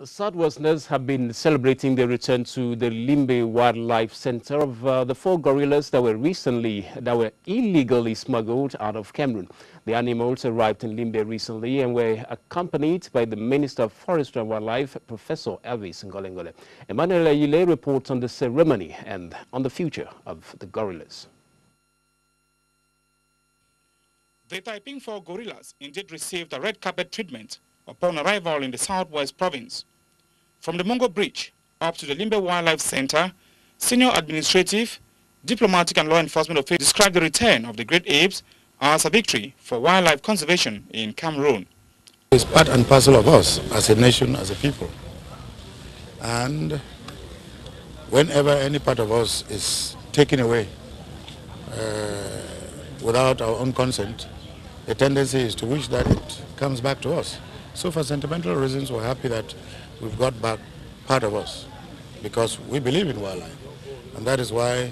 The Southwesterners have been celebrating their return to the Limbe Wildlife Center of the four gorillas that were illegally smuggled out of Cameroon. The animals arrived in Limbe recently and were accompanied by the Minister of Forestry and Wildlife, Professor Elvis Ngolengole. Emmanuel Yile reports on the ceremony and on the future of the gorillas. The Taiping four gorillas indeed received a red carpet treatment upon arrival in the Southwest Province. From the Mongo Bridge up to the Limbe Wildlife Center, senior administrative, diplomatic and law enforcement officials described the return of the great apes as a victory for wildlife conservation in Cameroon. It's part and parcel of us as a nation, as a people. And whenever any part of us is taken away without our own consent, the tendency is to wish that it comes back to us. So for sentimental reasons, we're happy that we've got back part of us because we believe in wildlife. And that is why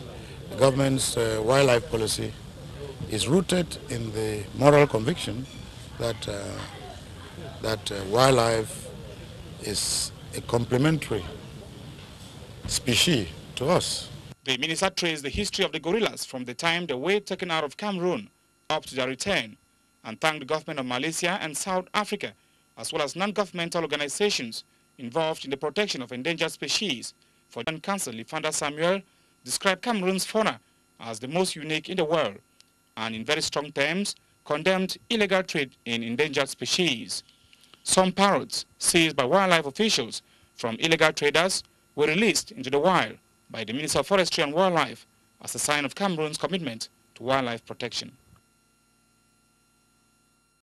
the government's wildlife policy is rooted in the moral conviction that, wildlife is a complementary species to us. The minister traced the history of the gorillas from the time they were taken out of Cameroon up to their return and thanked the government of Malaysia and South Africa, as well as non-governmental organizations involved in the protection of endangered species. For UN Council, Lefanda Samuel described Cameroon's fauna as the most unique in the world and in very strong terms condemned illegal trade in endangered species. Some parrots seized by wildlife officials from illegal traders were released into the wild by the Minister of Forestry and Wildlife as a sign of Cameroon's commitment to wildlife protection.